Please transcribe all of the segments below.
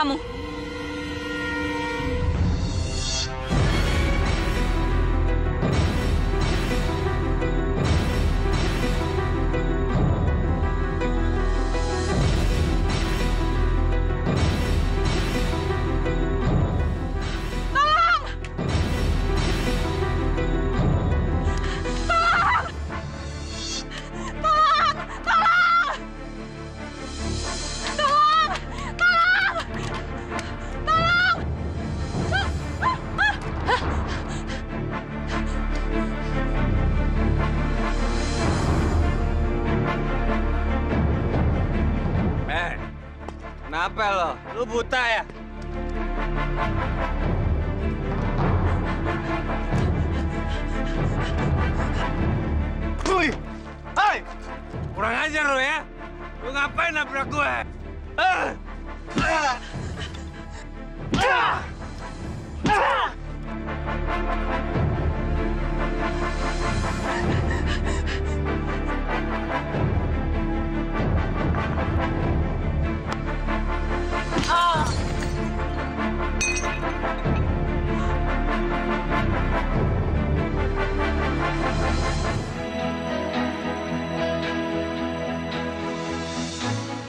kamu. Kenapa lo? Lo buta ya? Wih! Hai! Kurang ajar lo ya? Lo ngapain nabrak gue?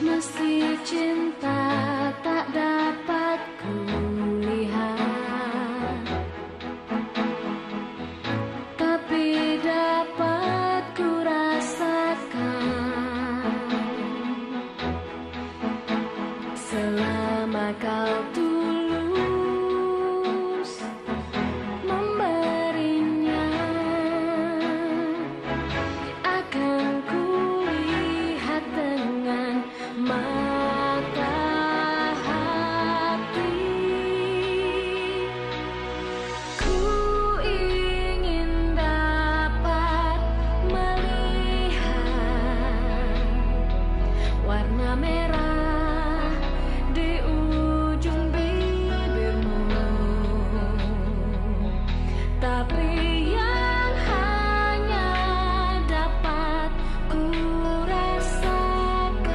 Meski cinta tak dapat kulihat, tapi dapat kurasakan selama kau tulus memberinya, akan kulihat dengan mata hati. Ku ingin dapat melihat warna merah di ujung bibirmu, tapi yang hanya dapat ku rasakan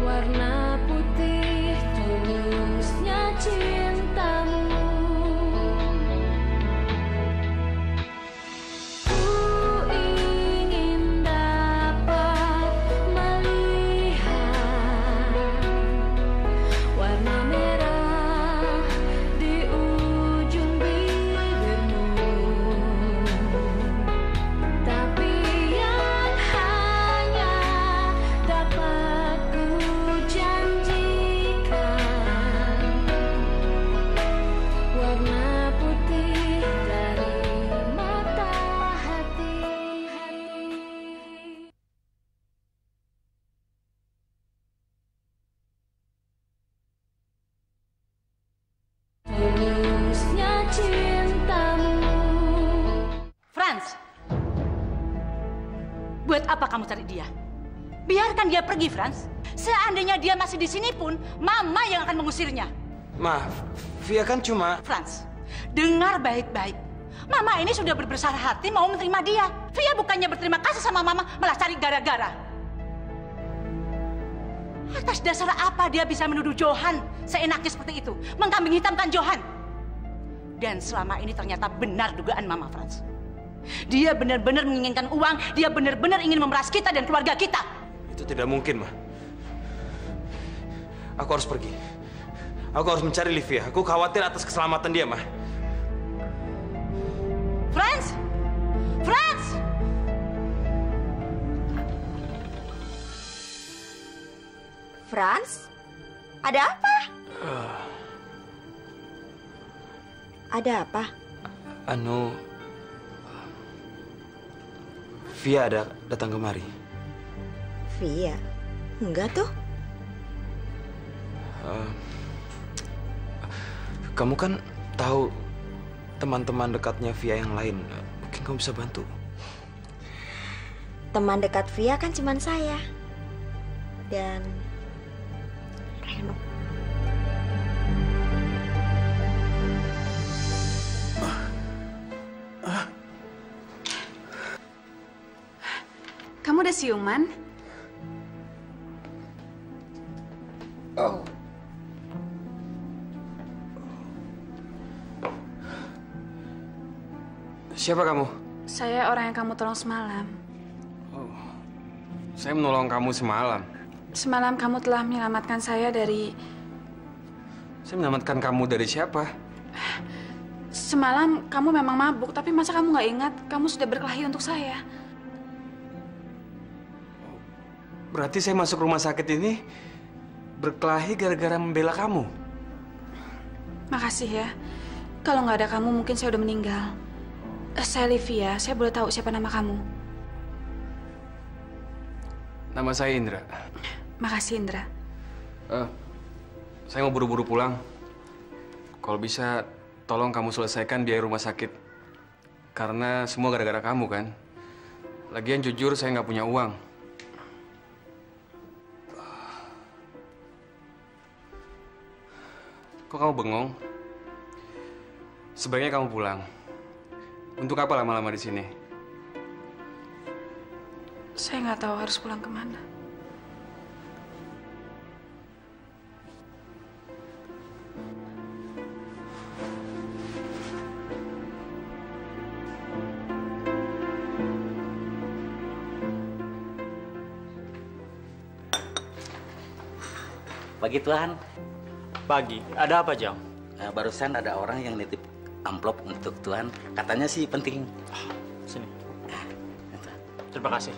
warna putih tulusnya cintamu. Ku ingin dapat melihat warna merah di ujung bibirmu, tapi yang hanya dapat ku janjikan warna putih dari mata hati. Tulusnya cintamu. Franz, buat apa kamu cari dia? Biarkan dia pergi, Franz. Seandainya dia masih di sini pun, Mama yang akan mengusirnya. Ma, Via kan cuma... Franz, dengar baik-baik. Mama ini sudah berbesar hati mau menerima dia. Via bukannya berterima kasih sama Mama, malah cari gara-gara. Atas dasar apa dia bisa menuduh Johan seenaknya seperti itu? Mengkambing hitamkan Johan. Dan selama ini ternyata benar dugaan Mama, Franz. Dia benar-benar menginginkan uang, dia benar-benar ingin memeras kita dan keluarga kita. Itu tidak mungkin, Ma. Aku harus pergi. Aku harus mencari Livia. Aku khawatir atas keselamatan dia, Ma. Franz! Franz! Franz? Ada apa? Ada apa? Anu... Via ada datang kemari. Via? Enggak tuh. Kamu kan tahu teman-teman dekatnya Via yang lain. Mungkin kamu bisa bantu. Teman dekat Via kan cuma saya. Dan... Reno. Kamu udah siuman? Siapa kamu? Saya orang yang kamu tolong semalam. Oh, saya menolong kamu semalam? Semalam kamu telah menyelamatkan saya dari... Saya menyelamatkan kamu dari siapa? Semalam kamu memang mabuk, tapi masa kamu nggak ingat kamu sudah berkelahi untuk saya? Berarti saya masuk rumah sakit ini berkelahi gara-gara membela kamu? Makasih ya. Kalau nggak ada kamu mungkin saya udah meninggal. Saya Livia, saya boleh tahu siapa nama kamu? Nama saya Indra. Makasih Indra. Saya mau buru-buru pulang. Kalau bisa, tolong kamu selesaikan biaya rumah sakit. Karena semua gara-gara kamu kan. Lagian jujur saya nggak punya uang. Kok kamu bengong? Sebaiknya kamu pulang. Untuk apa lama-lama di sini? Saya nggak tahu harus pulang kemana. Pagi Tuhan. Pagi. Ada apa Jang? Barusan ada orang yang nitip amplop untuk Tuhan, katanya sih penting. Sini. Terima kasih.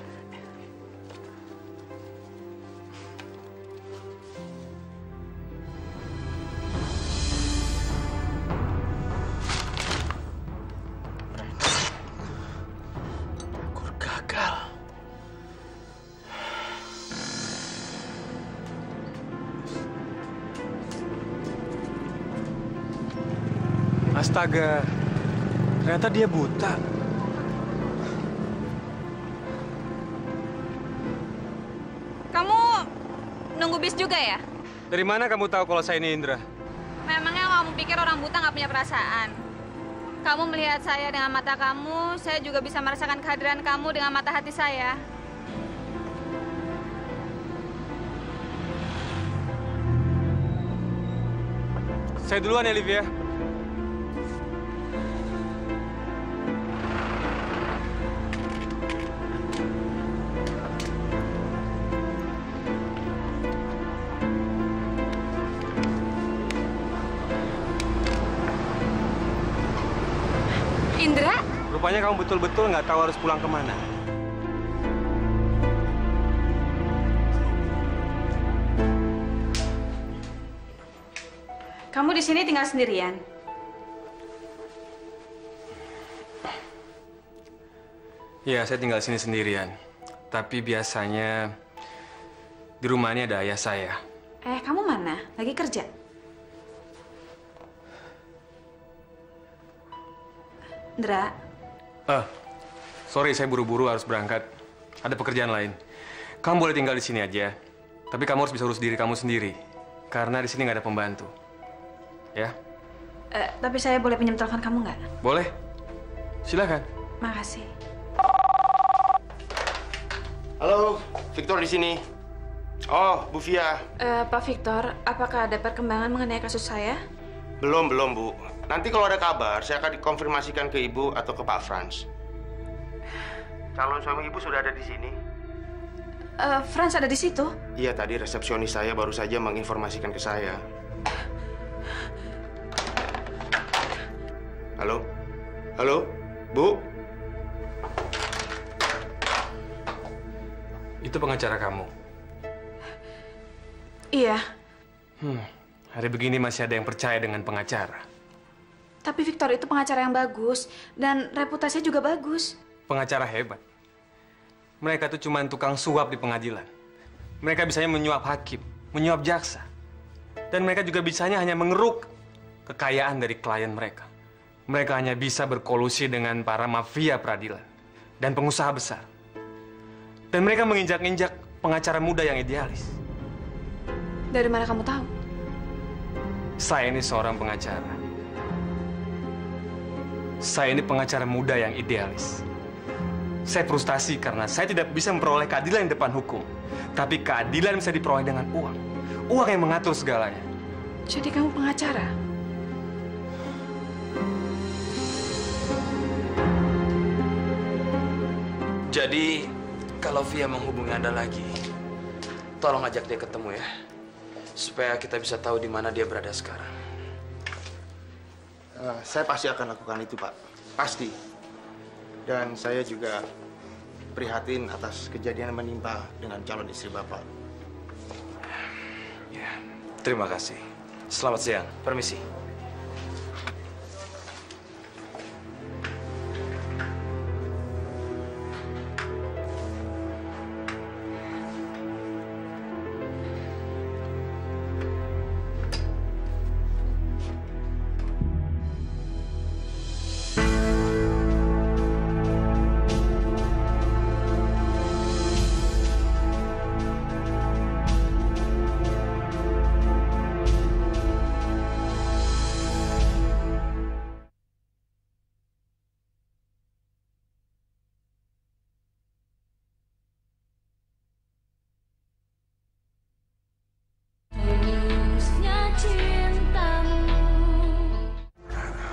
Kur gagal. Astaga, ternyata dia buta. Kamu nunggu bis juga ya? Dari mana kamu tahu kalau saya ini Indra? Memangnya kamu pikir orang buta nggak punya perasaan? Kamu melihat saya dengan mata kamu, saya juga bisa merasakan kehadiran kamu dengan mata hati saya. Saya duluan ya, Livia. Rupanya kamu betul-betul nggak tahu harus pulang kemana. Kamu di sini tinggal sendirian? Iya, saya tinggal di sini sendirian. Tapi biasanya di rumah ini ada ayah saya. Kamu mana? Lagi kerja? Indra. Sorry, saya buru-buru harus berangkat. Ada pekerjaan lain. Kamu boleh tinggal di sini aja. Tapi kamu harus bisa urus diri kamu sendiri. Karena di sini nggak ada pembantu. Ya? Tapi saya boleh pinjam telepon kamu nggak? Boleh. Silakan. Makasih. Halo, Victor di sini. Oh, Bu Fia. Pak Victor, apakah ada perkembangan mengenai kasus saya? Belum, Bu. Nanti kalau ada kabar, saya akan dikonfirmasikan ke Ibu atau ke Pak Franz. Calon suami Ibu sudah ada di sini? Franz ada di situ? Iya, tadi resepsionis saya baru saja menginformasikan ke saya. Halo? Halo? Bu? Itu pengacara kamu? Iya. Hari begini masih ada yang percaya dengan pengacara. Tapi Victor itu pengacara yang bagus, dan reputasinya juga bagus. Pengacara hebat. Mereka itu cuma tukang suap di pengadilan. Mereka bisanya menyuap hakim, menyuap jaksa. Dan mereka juga bisanya hanya mengeruk kekayaan dari klien mereka. Mereka hanya bisa berkolusi dengan para mafia peradilan dan pengusaha besar. Dan mereka menginjak-injak pengacara muda yang idealis. Dari mana kamu tahu? Saya ini seorang pengacara. Saya ini pengacara muda yang idealis. Saya frustasi karena saya tidak bisa memperoleh keadilan di depan hukum. Tapi keadilan bisa diperoleh dengan uang. Uang yang mengatur segalanya. Jadi kamu pengacara? Jadi, kalau Via menghubungi Anda lagi, tolong ajak dia ketemu ya. Supaya kita bisa tahu di mana dia berada sekarang. Saya pasti akan lakukan itu, Pak. Pasti. Dan saya juga prihatin atas kejadian yang menimpa dengan calon istri Bapak. Ya, terima kasih. Selamat siang. Permisi.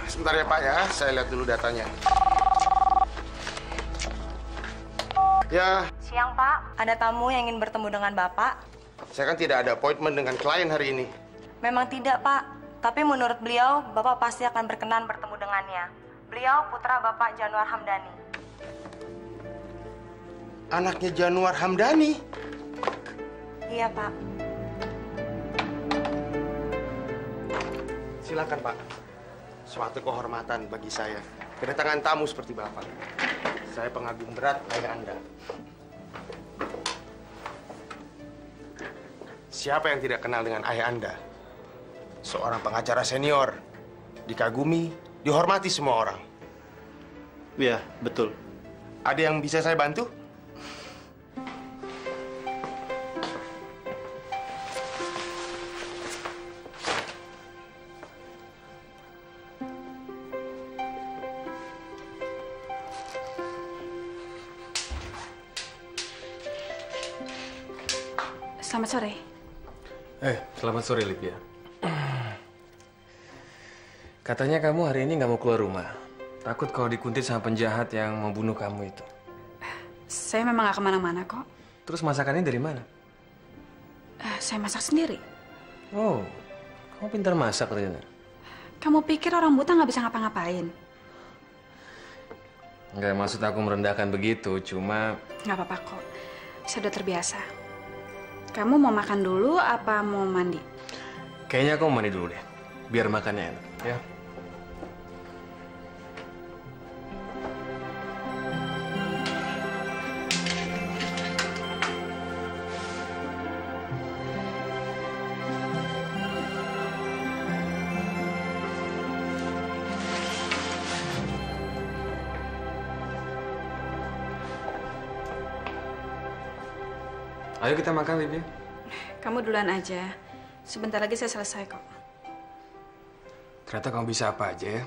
Sebentar ya Pak ya, saya lihat dulu datanya. Ya. Siang Pak, ada tamu yang ingin bertemu dengan Bapak. Saya kan tidak ada appointment dengan klien hari ini. Memang tidak Pak, tapi menurut beliau Bapak pasti akan berkenan bertemu dengannya. Beliau putra Bapak Januar Hamdani. Anaknya Januar Hamdani? Iya Pak. Silakan Pak. Suatu kehormatan bagi saya, kedatangan tamu seperti Bapak. Saya pengagum berat pada Anda. Siapa yang tidak kenal dengan ayah Anda? Seorang pengacara senior, dikagumi, dihormati semua orang. Iya, betul. Ada yang bisa saya bantu? Selamat sore. Selamat sore, Livia. Katanya kamu hari ini nggak mau keluar rumah. Takut kalau dikuntit sama penjahat yang membunuh kamu itu. Saya memang nggak kemana-mana kok. Terus masakannya dari mana? Saya masak sendiri. Oh, kamu pintar masak ternyata. Kamu pikir orang buta nggak bisa ngapa-ngapain? Nggak maksud aku merendahkan begitu, cuma... Nggak apa-apa kok. Saya udah terbiasa. Kamu mau makan dulu apa mau mandi? Kayaknya aku mau mandi dulu deh, biar makannya enak, ya. Ayo kita makan, Livia. Kamu duluan aja. Sebentar lagi saya selesai kok. Ternyata kamu bisa apa aja ya?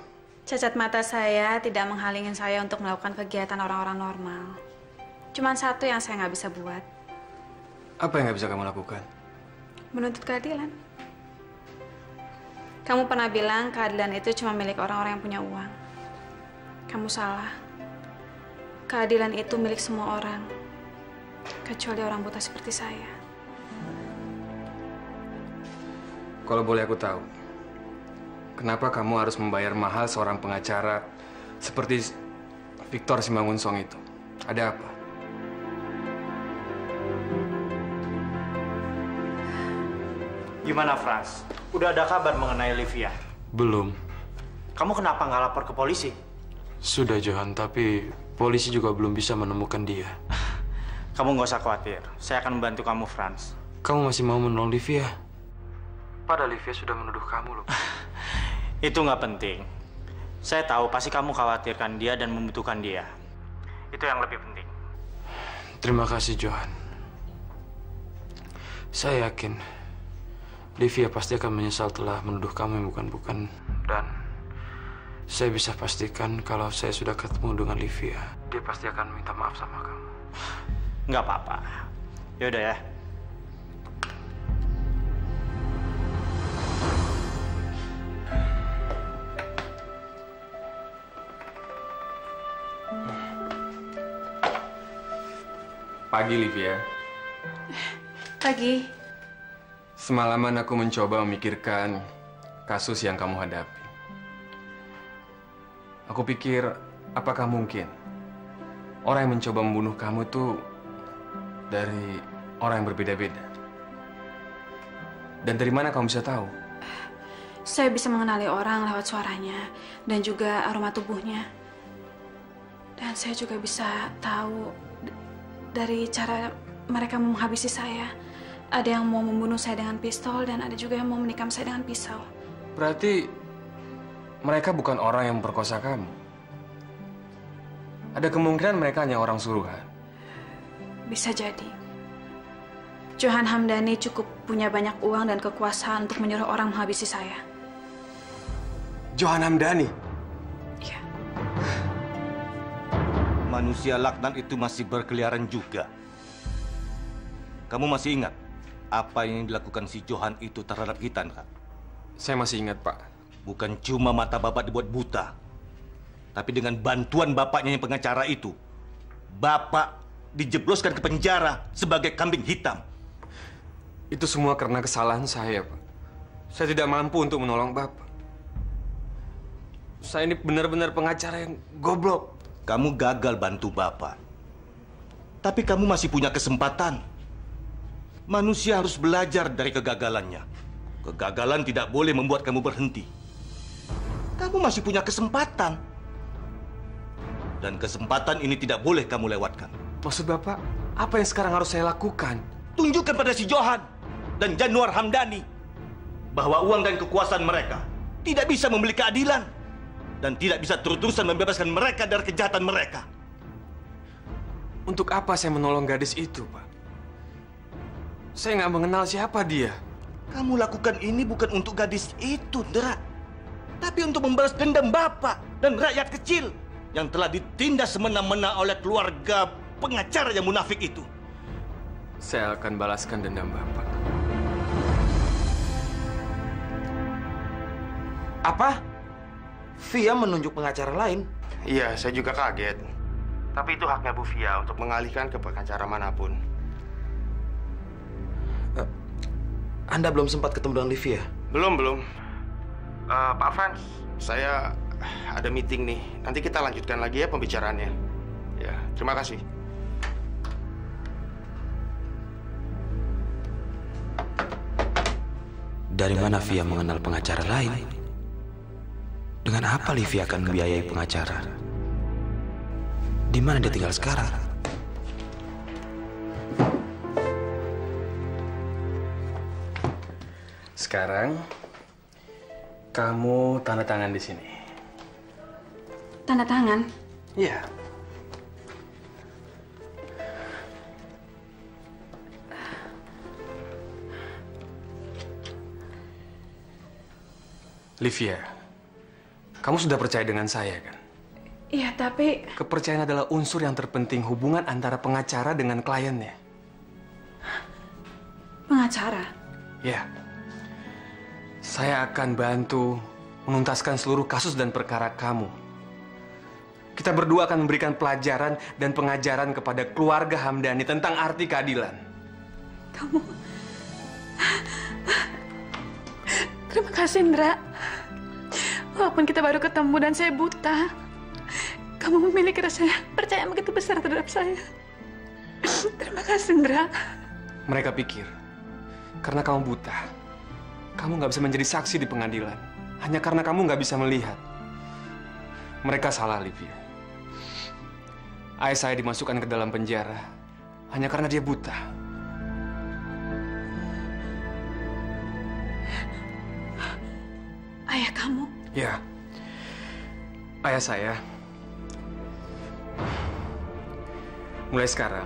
Cacat mata saya tidak menghalangin saya untuk melakukan kegiatan orang-orang normal. Cuman satu yang saya nggak bisa buat. Apa yang nggak bisa kamu lakukan? Menuntut keadilan. Kamu pernah bilang keadilan itu cuma milik orang-orang yang punya uang. Kamu salah. Keadilan itu milik semua orang. Kecuali orang buta seperti saya. Kalau boleh aku tahu, kenapa kamu harus membayar mahal seorang pengacara seperti Victor Simangunsong itu? Ada apa? Gimana, Frans? Udah ada kabar mengenai Livia? Belum. Kamu kenapa nggak lapor ke polisi? Sudah, Johan, tapi polisi juga belum bisa menemukan dia. Kamu nggak usah khawatir. Saya akan membantu kamu, Frans. Kamu masih mau menolong Livia? Padahal Livia sudah menuduh kamu, loh. Itu nggak penting. Saya tahu pasti kamu khawatirkan dia dan membutuhkan dia. Itu yang lebih penting. Terima kasih, Johan. Saya yakin Livia pasti akan menyesal telah menuduh kamu yang bukan-bukan. Dan saya bisa pastikan kalau saya sudah ketemu dengan Livia, dia pasti akan minta maaf sama kamu. Nggak apa-apa. Yaudah ya. Pagi, Livia. Pagi. Semalaman aku mencoba memikirkan kasus yang kamu hadapi. Aku pikir, apakah mungkin orang yang mencoba membunuh kamu itu dari orang yang berbeda-beda? Dan dari mana kamu bisa tahu? Saya bisa mengenali orang lewat suaranya dan juga aroma tubuhnya. Dan saya juga bisa tahu dari cara mereka menghabisi saya. Ada yang mau membunuh saya dengan pistol dan ada juga yang mau menikam saya dengan pisau. Berarti mereka bukan orang yang memperkosa kamu. Ada kemungkinan mereka hanya orang suruhan. Bisa jadi. Johan Hamdani cukup punya banyak uang dan kekuasaan untuk menyuruh orang menghabisi saya. Johan Hamdani? Iya. Manusia laknat itu masih berkeliaran juga. Kamu masih ingat apa yang dilakukan si Johan itu terhadap kita, Nra? Saya masih ingat, Pak. Bukan cuma mata Bapak dibuat buta. Tapi dengan bantuan Bapaknya yang pengacara itu, Bapak dijebloskan ke penjara sebagai kambing hitam. Itu semua karena kesalahan saya, Pak. Saya tidak mampu untuk menolong Bapak. Saya ini benar-benar pengacara yang goblok. Kamu gagal bantu Bapak. Tapi kamu masih punya kesempatan. Manusia harus belajar dari kegagalannya. Kegagalan tidak boleh membuat kamu berhenti. Kamu masih punya kesempatan. Dan kesempatan ini tidak boleh kamu lewatkan. Maksud Bapak, apa yang sekarang harus saya lakukan? Tunjukkan pada si Johan dan Januar Hamdani bahwa uang dan kekuasaan mereka tidak bisa membeli keadilan. Dan tidak bisa terus-terusan membebaskan mereka dari kejahatan mereka. Untuk apa saya menolong gadis itu, Pak? Saya nggak mengenal siapa dia. Kamu lakukan ini bukan untuk gadis itu, Dra. Tapi untuk membalas dendam Bapak dan rakyat kecil yang telah ditindas semena-mena oleh keluarga pengacara yang munafik itu. Saya akan balaskan dendam Bapak. Apa? Via menunjuk pengacara lain. Iya, saya juga kaget. Tapi itu haknya Bu Via untuk mengalihkan ke pengacara manapun. Anda belum sempat ketemu dengan Livia? Belum. Pak Franz, saya ada meeting nih. Nanti kita lanjutkan lagi ya pembicaraannya. Ya, terima kasih. Dari mana Via mengenal pengacara lain? Dengan apa Livia akan membiayai pengacara? Di mana dia tinggal sekarang? Sekarang kamu tanda tangan di sini. Tanda tangan? Iya. Livia, kamu sudah percaya dengan saya, kan? Iya, tapi... Kepercayaan adalah unsur yang terpenting hubungan antara pengacara dengan kliennya. Pengacara? Ya. Saya akan bantu menuntaskan seluruh kasus dan perkara kamu. Kita berdua akan memberikan pelajaran dan pengajaran kepada keluarga Hamdani tentang arti keadilan. Kamu... Terima kasih, Indra. Walaupun kita baru ketemu dan saya buta, kamu memiliki rasa percaya begitu besar terhadap saya. Terima kasih, Indra. Mereka pikir, karena kamu buta, kamu nggak bisa menjadi saksi di pengadilan. Hanya karena kamu nggak bisa melihat. Mereka salah, Livia. Ayah saya dimasukkan ke dalam penjara hanya karena dia buta. Ayah kamu? Ya, ayah saya. Mulai sekarang,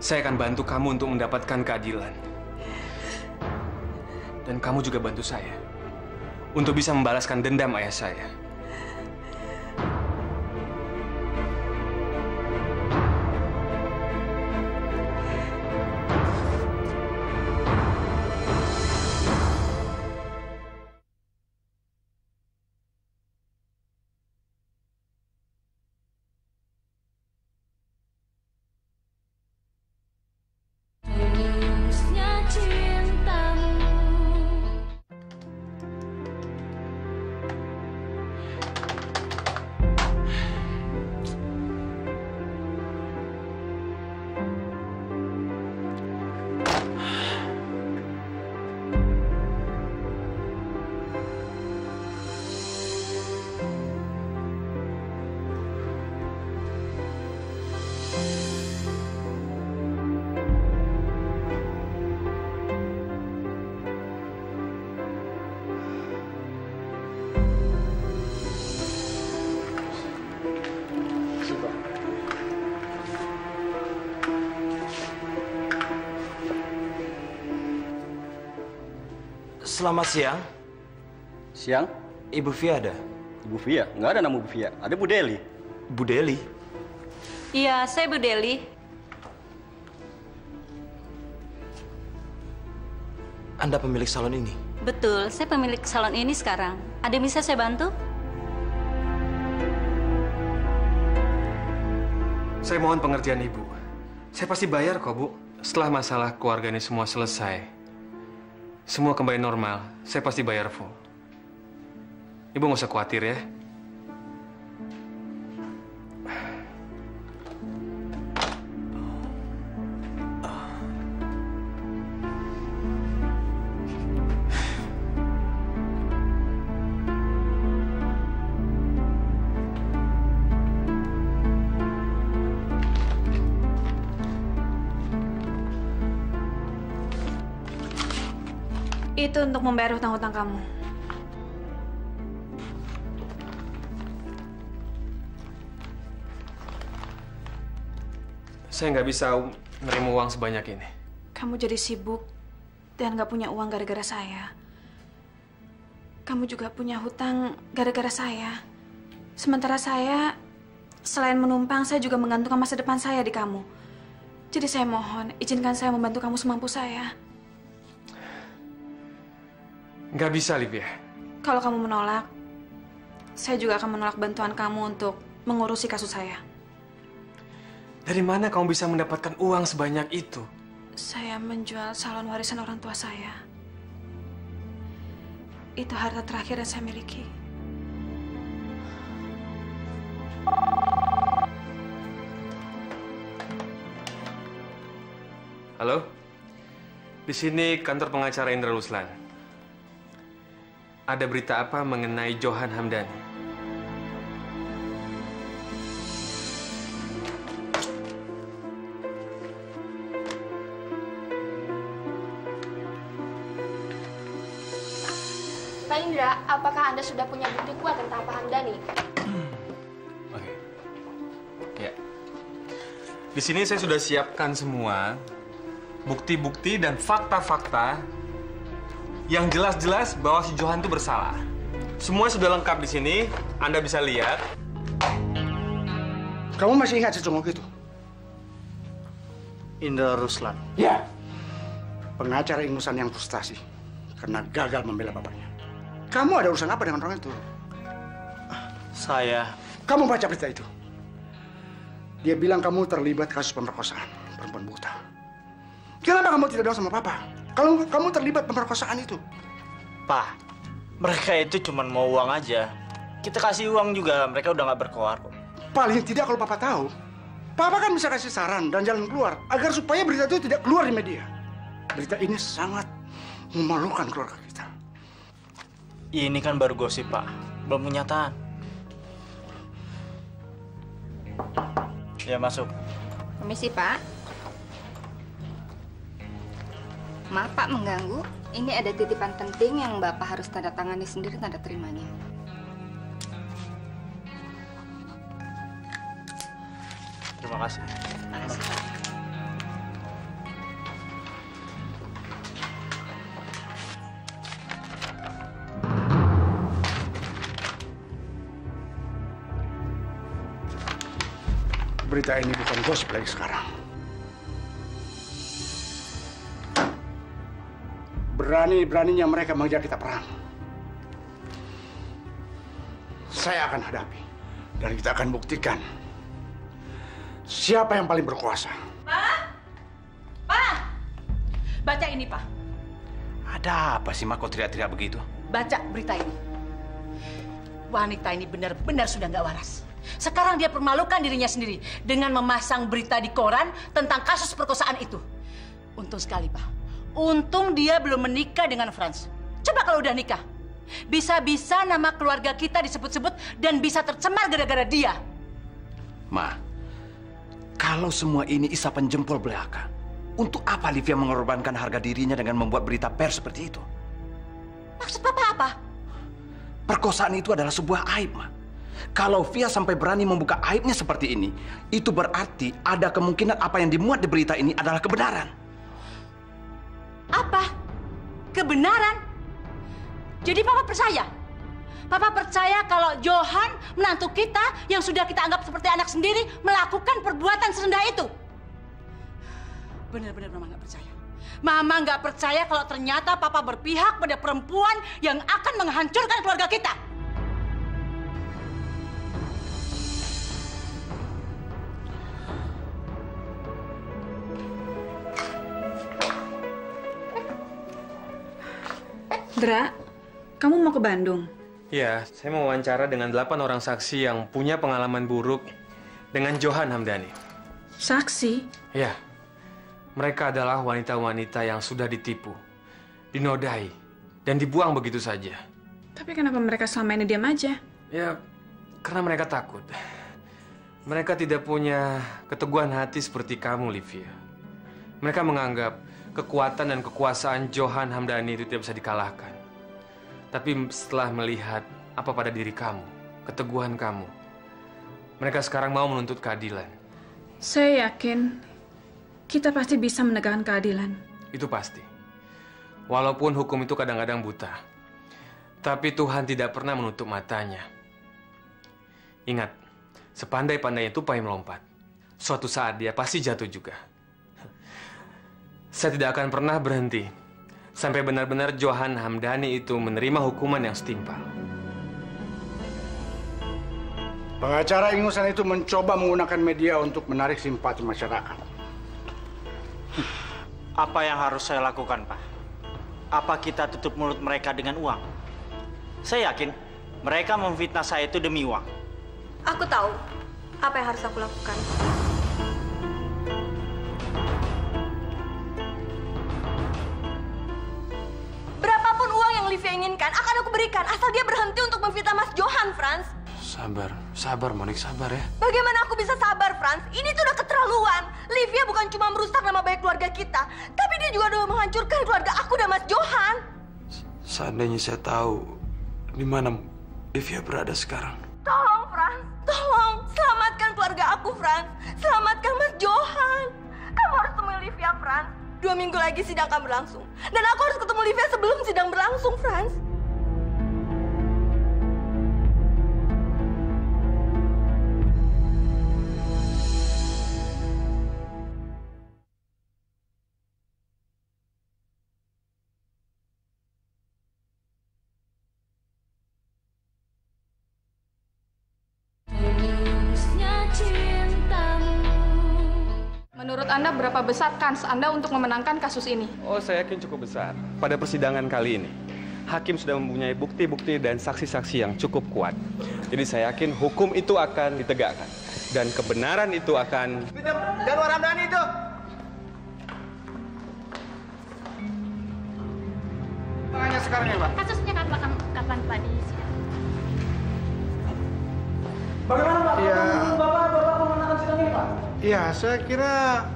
saya akan bantu kamu untuk mendapatkan keadilan. Dan kamu juga bantu saya untuk bisa membalaskan dendam ayah saya. selamat siang. Siang? Ibu Fia ada? Ibu Fia? Nggak ada nama Bu Fia. Ada Bu Deli. Bu Deli? Iya, saya Bu Deli. Anda pemilik salon ini? Betul, saya pemilik salon ini sekarang. Ada yang bisa saya bantu? Saya mohon pengertian Ibu. Saya pasti bayar kok, Bu. Setelah masalah keluarga ini semua selesai, semua kembali normal, saya pasti bayar full. Ibu nggak usah khawatir ya. Itu untuk membayar hutang-hutang kamu. Saya nggak bisa menerima uang sebanyak ini. Kamu jadi sibuk dan nggak punya uang gara-gara saya. Kamu juga punya hutang gara-gara saya. Sementara saya, selain menumpang, saya juga menggantungkan masa depan saya di kamu. Jadi saya mohon, izinkan saya membantu kamu semampu saya. Nggak bisa, Livia. Kalau kamu menolak, saya juga akan menolak bantuan kamu untuk mengurusi kasus saya. Dari mana kamu bisa mendapatkan uang sebanyak itu? Saya menjual salon warisan orang tua saya. Itu harta terakhir yang saya miliki. Halo? Di sini kantor pengacara Indra Ruslan. Ada berita apa mengenai Johan Hamdani? Pak Indra, apakah Anda sudah punya bukti kuat tentang Pak Hamdani? Oke. Ya. Di sini saya sudah siapkan semua bukti-bukti dan fakta-fakta yang jelas-jelas bahwa si Johan itu bersalah. Semuanya sudah lengkap di sini, Anda bisa lihat. Kamu masih ingat si cungok itu? Indra Ruslan. Ya. Pengacara ingusan yang frustasi karena gagal membela bapaknya. Kamu ada urusan apa dengan orang itu? Saya. Kamu baca berita itu? Dia bilang kamu terlibat kasus pemerkosaan perempuan buta. Kenapa kamu tidak bilang sama papa kalau kamu terlibat pemerkosaan itu? Pak, mereka itu cuma mau uang aja. Kita kasih uang juga, mereka udah nggak berkoar. Paling tidak kalau Papa tahu, Papa kan bisa kasih saran dan jalan keluar agar supaya berita itu tidak keluar di media. Berita ini sangat memalukan keluarga kita. Ini kan baru gosip, Pak. Belum kenyataan. Ya, masuk. Permisi, Pak. Maaf Pak mengganggu, ini ada titipan penting yang Bapak harus tanda tangani sendiri tanda terimanya. Terima kasih. Terima kasih Pak. Berita ini bukan gosip lagi sekarang. Berani-beraninya mereka mengajak kita perang. Saya akan hadapi. Dan kita akan buktikan siapa yang paling berkuasa. Pak! Pak! Baca ini, Pak. Ada apa sih, Ma, kok teriak-teriak begitu? Baca berita ini. Wanita ini benar-benar sudah nggak waras. Sekarang dia permalukan dirinya sendiri dengan memasang berita di koran tentang kasus perkosaan itu. Untung sekali, Pak. Untung dia belum menikah dengan Franz. Coba kalau udah nikah, bisa-bisa nama keluarga kita disebut-sebut dan bisa tercemar gara-gara dia. Ma, kalau semua ini isapan jempol belaka, untuk apa Livia mengorbankan harga dirinya dengan membuat berita pers seperti itu? Maksud Papa apa? Perkosaan itu adalah sebuah aib, Ma. Kalau Via sampai berani membuka aibnya seperti ini, itu berarti ada kemungkinan apa yang dimuat di berita ini adalah kebenaran. Apa? Kebenaran? Jadi Papa percaya? Papa percaya kalau Johan, menantu kita yang sudah kita anggap seperti anak sendiri, melakukan perbuatan serendah itu? Benar-benar Mama nggak percaya. Mama nggak percaya kalau ternyata Papa berpihak pada perempuan yang akan menghancurkan keluarga kita. Indra, kamu mau ke Bandung? Iya, saya mau wawancara dengan 8 orang saksi yang punya pengalaman buruk dengan Johan Hamdani. Saksi? Iya. Mereka adalah wanita-wanita yang sudah ditipu, dinodai, dan dibuang begitu saja. Tapi kenapa mereka selama ini diam aja? Ya, karena mereka takut. Mereka tidak punya keteguhan hati seperti kamu, Livia. Mereka menganggap kekuatan dan kekuasaan Johan Hamdani itu tidak bisa dikalahkan. Tapi setelah melihat apa pada diri kamu, keteguhan kamu, mereka sekarang mau menuntut keadilan. Saya yakin kita pasti bisa menegakkan keadilan. Itu pasti. Walaupun hukum itu kadang-kadang buta, tapi Tuhan tidak pernah menutup matanya. Ingat, sepandai-pandainya tupai melompat, suatu saat dia pasti jatuh juga. Saya tidak akan pernah berhenti sampai benar-benar Johan Hamdani itu menerima hukuman yang setimpal. Pengacara ingusan itu mencoba menggunakan media untuk menarik simpati masyarakat. Apa yang harus saya lakukan, Pak? Apa kita tutup mulut mereka dengan uang? Saya yakin mereka memfitnah saya itu demi uang. Aku tahu apa yang harus aku lakukan. Inginkan akan aku berikan asal dia berhenti untuk memfitnah Mas Johan, Franz. Sabar, sabar Monik, sabar ya. Bagaimana aku bisa sabar, Franz? Ini tuh udah keterlaluan. Livia bukan cuma merusak nama baik keluarga kita, tapi dia juga udah menghancurkan keluarga aku dan Mas Johan. Seandainya saya tahu di mana Livia berada sekarang. Tolong, Franz, tolong selamatkan keluarga aku, Franz. Selamatkan Mas Johan. Kamu harus temui Livia, Franz. 2 minggu lagi sidang akan berlangsung. Dan aku harus ketemu Livia sebelum sidang berlangsung, Franz. Menurut Anda, berapa besar kans Anda untuk memenangkan kasus ini? Oh, saya yakin cukup besar. Pada persidangan kali ini, hakim sudah mempunyai bukti-bukti dan saksi-saksi yang cukup kuat. Jadi saya yakin hukum itu akan ditegakkan. Dan kebenaran itu akan... Januar Hamdani itu! Tanya sekarang ya, Pak. Kasusnya kapan Pak di sidang? Bagaimana, Pak? Ya. Bapak memenangkan sidang ini, Pak? Ya, saya kira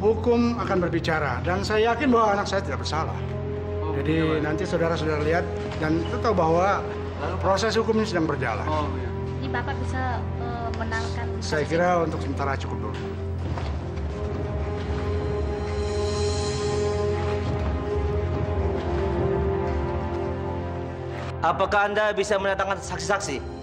hukum akan berbicara dan saya yakin bahwa anak saya tidak bersalah. Oh, jadi benar. Nanti saudara-saudara lihat dan kita tahu bahwa proses hukumnya sedang berjalan. Oh, iya. Ini Bapak bisa menangkan. Saya kira untuk sementara cukup dulu. Apakah Anda bisa mendatangkan saksi-saksi?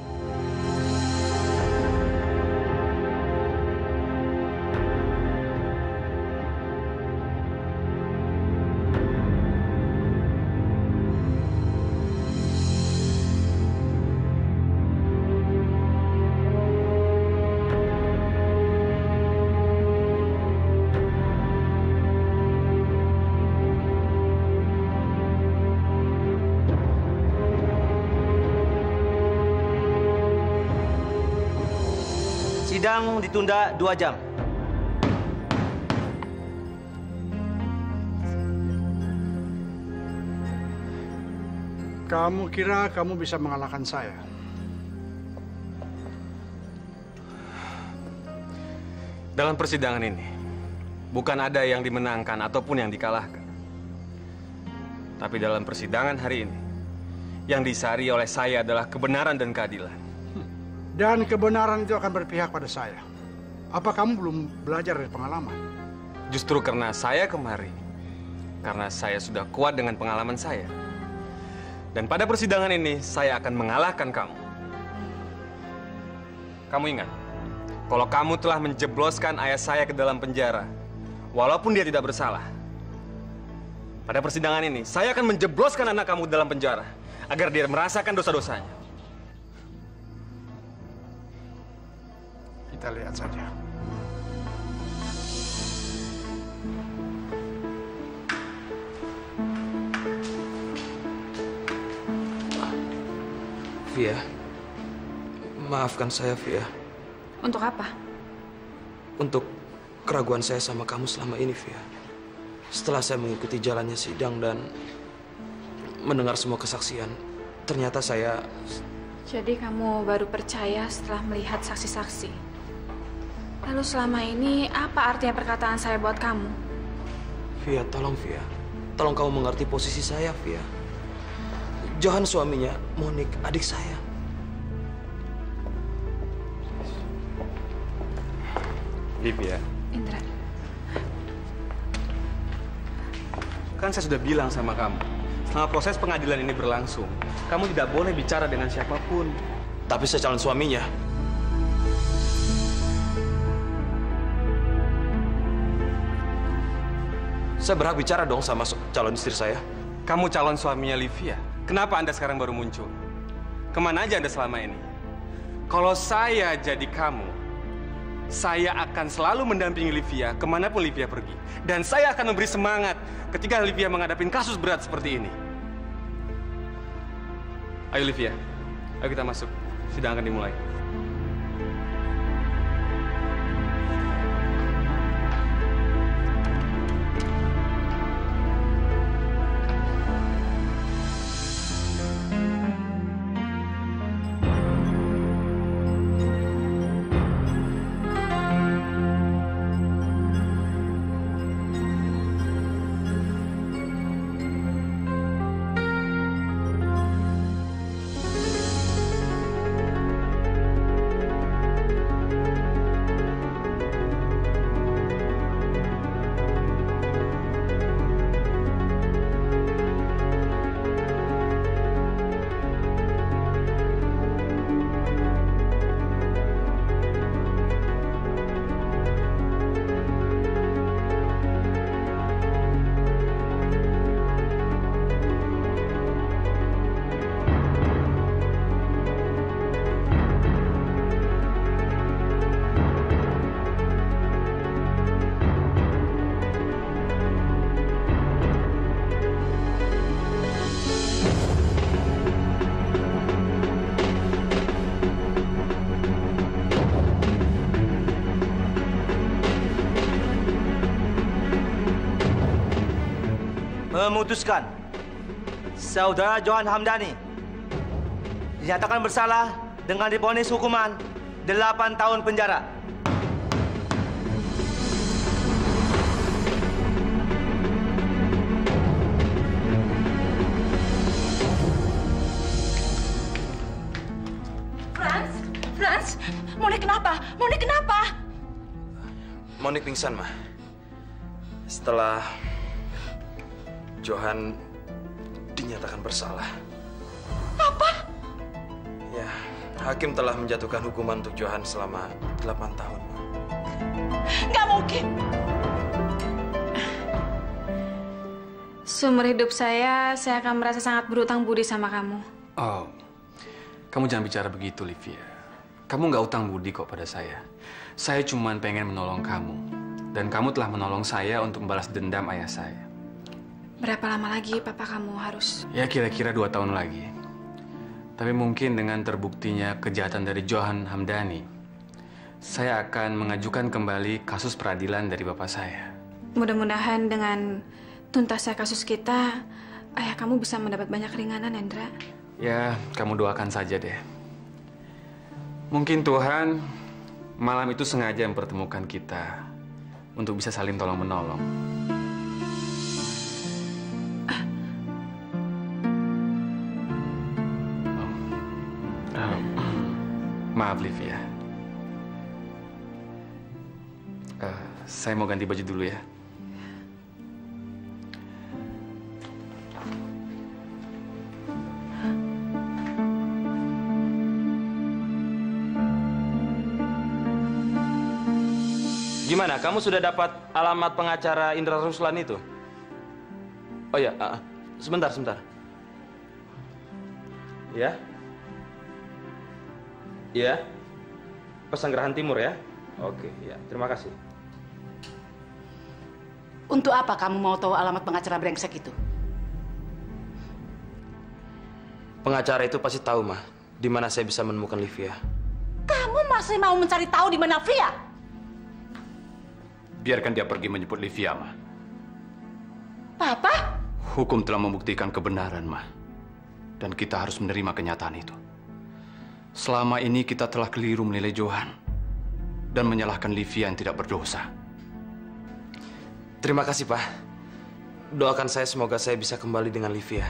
Sidang ditunda 2 jam. Kamu kira kamu bisa mengalahkan saya? Dalam persidangan ini, bukan ada yang dimenangkan ataupun yang dikalahkan. Tapi dalam persidangan hari ini, yang disari oleh saya adalah kebenaran dan keadilan. Dan kebenaran itu akan berpihak pada saya. Apa kamu belum belajar dari pengalaman? Justru karena saya kemari, karena saya sudah kuat dengan pengalaman saya, Dan pada persidangan ini, saya akan mengalahkan kamu. Kamu ingat, kalau kamu telah menjebloskan ayah saya ke dalam penjara, walaupun dia tidak bersalah, pada persidangan ini, saya akan menjebloskan anak kamu dalam penjara, agar dia merasakan dosa-dosanya. Kita lihat saja. Fia, maafkan saya, Fia. Untuk apa? Untuk keraguan saya sama kamu selama ini, Fia. Setelah saya mengikuti jalannya sidang dan mendengar semua kesaksian, ternyata saya... Jadi kamu baru percaya setelah melihat saksi-saksi. Lalu selama ini, apa artinya perkataan saya buat kamu? Fia, tolong, Fia. Tolong kamu mengerti posisi saya, Fia. Johan suaminya, Monik adik saya. Livia. Indra. Kan saya sudah bilang sama kamu, selama proses pengadilan ini berlangsung, kamu tidak boleh bicara dengan siapapun. Tapi saya calon suaminya. Saya berhak bicara dong sama calon istri saya. Kamu calon suaminya Livia. Kenapa Anda sekarang baru muncul? Kemana aja Anda selama ini? Kalau saya jadi kamu, saya akan selalu mendampingi Livia kemanapun Livia pergi. Dan saya akan memberi semangat ketika Livia menghadapi kasus berat seperti ini. Ayo Livia, ayo kita masuk. Sidang akan dimulai. Memutuskan saudara Johan Hamdani dinyatakan bersalah dengan diponis hukuman 8 tahun penjara. Frans, Monik kenapa? Monik kenapa? Monik pingsan, Ma. Setelah Johan dinyatakan bersalah. Apa? Ya, hakim telah menjatuhkan hukuman untuk Johan selama 8 tahun. Nggak mungkin. Seumur hidup saya akan merasa sangat berutang budi sama kamu. Oh, kamu jangan bicara begitu, Livia. Kamu nggak utang budi kok pada saya. Saya cuma pengen menolong kamu. Dan kamu telah menolong saya untuk membalas dendam ayah saya. Berapa lama lagi papa kamu harus? Ya kira-kira 2 tahun lagi. Tapi mungkin dengan terbuktinya kejahatan dari Johan Hamdani, saya akan mengajukan kembali kasus peradilan dari bapak saya. Mudah-mudahan dengan tuntasnya kasus kita, ayah kamu bisa mendapat banyak ringanan, Indra. Ya, kamu doakan saja deh. Mungkin Tuhan malam itu sengaja mempertemukan kita untuk bisa saling tolong-menolong. Maaf, Livia. Saya mau ganti baju dulu ya. Gimana, kamu sudah dapat alamat pengacara Indra Ruslan itu? Oh ya, sebentar. Ya? Ya? Pesanggerahan Timur ya? Oke, ya. Terima kasih. Untuk apa kamu mau tahu alamat pengacara brengsek itu? Pengacara itu pasti tahu, Ma, di mana saya bisa menemukan Livia. Kamu masih mau mencari tahu di mana Livia? Biarkan dia pergi menyebut Livia, Ma. Papa? Hukum telah membuktikan kebenaran, Ma. Dan kita harus menerima kenyataan itu. Selama ini kita telah keliru menilai Johan. Dan menyalahkan Livia yang tidak berdosa. Terima kasih, Pak. Doakan saya semoga saya bisa kembali dengan Livia.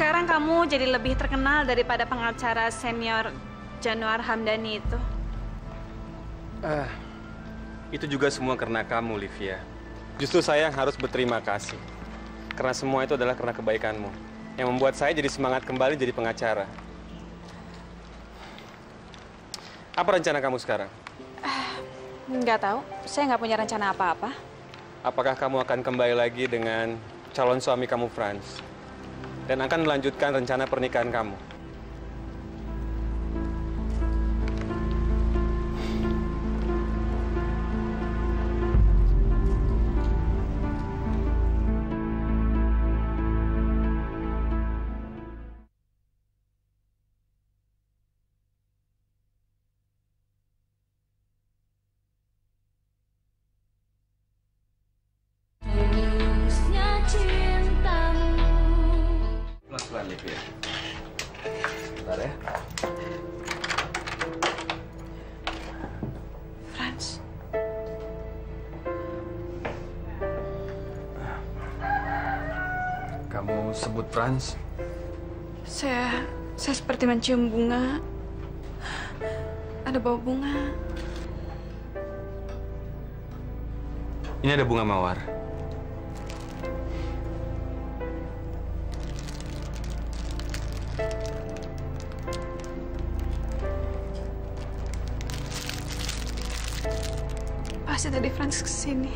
Sekarang kamu jadi lebih terkenal daripada pengacara senior Januar Hamdani itu. Itu juga semua karena kamu, Livia. Justru saya yang harus berterima kasih. Karena semua itu adalah karena kebaikanmu. Yang membuat saya jadi semangat kembali jadi pengacara. Apa rencana kamu sekarang? Nggak tahu. Saya nggak punya rencana apa-apa. Apakah kamu akan kembali lagi dengan calon suami kamu, Franz? Dan akan melanjutkan rencana pernikahan kamu. Bentar ya. Franz. Kamu sebut Franz? Saya seperti mencium bunga. Ada bau bunga. Ini ada bunga mawar. Pasti tadi Franz kesini.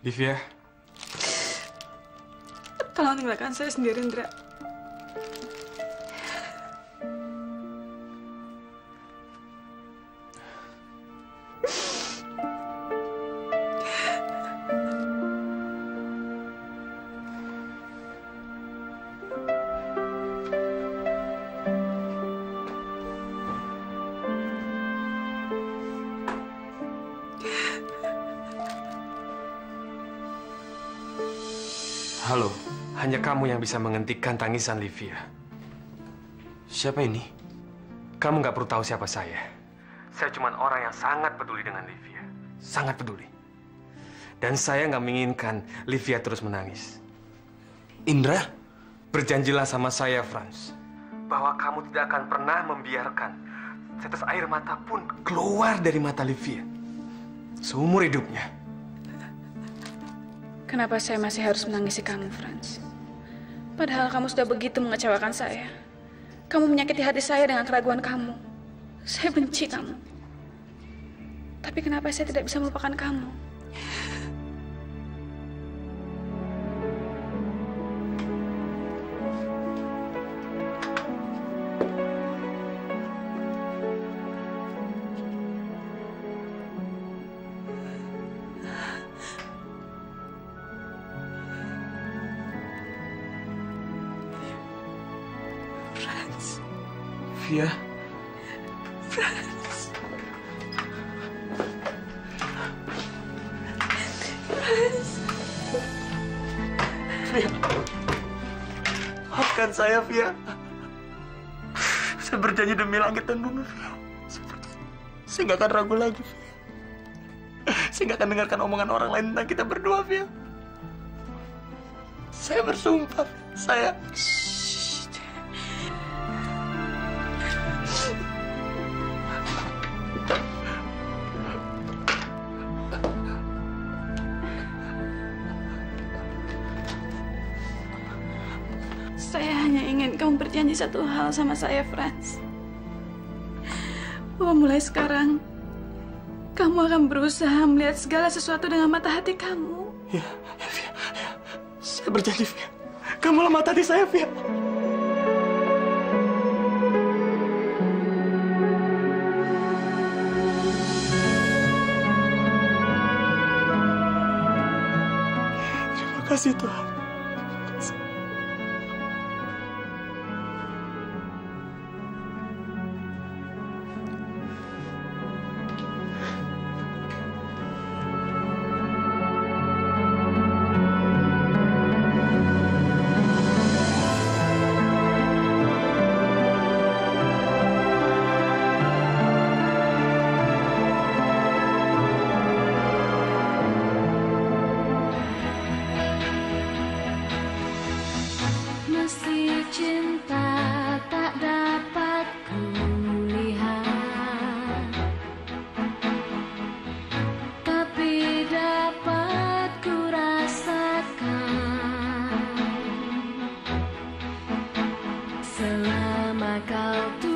Livia. Tolong tinggalkan saya sendiri, Indra. Halo, hanya kamu yang bisa menghentikan tangisan Livia. Siapa ini? Kamu nggak perlu tahu siapa saya. Saya cuma orang yang sangat peduli dengan Livia. Sangat peduli. Dan saya nggak menginginkan Livia terus menangis. Indra, berjanjilah sama saya, Franz. bahwa kamu tidak akan pernah membiarkan setetes air mata pun keluar dari mata Livia seumur hidupnya. Kenapa saya masih harus menangisi kamu, Franz? Padahal kamu sudah begitu mengecewakan saya. Kamu menyakiti hati saya dengan keraguan kamu. Saya benci kamu. Tapi kenapa saya tidak bisa melupakan kamu? Ya, Franz. Franz. Fia, maafkan saya, Fia. Saya berjanji demi langit dan bumi, Fia. Saya nggak akan ragu lagi, Fia. Saya nggak akan dengarkan omongan orang lain tentang kita berdua, Fia. Saya bersumpah, Fia. Saya. Janji satu hal sama saya, Franz. Bahwa mulai sekarang kamu akan berusaha melihat segala sesuatu dengan mata hati kamu. Ya, Fia. Saya berjanji, Fia. Kamulah mata hati saya, Fia. Terima kasih, Tuhan. Selama kau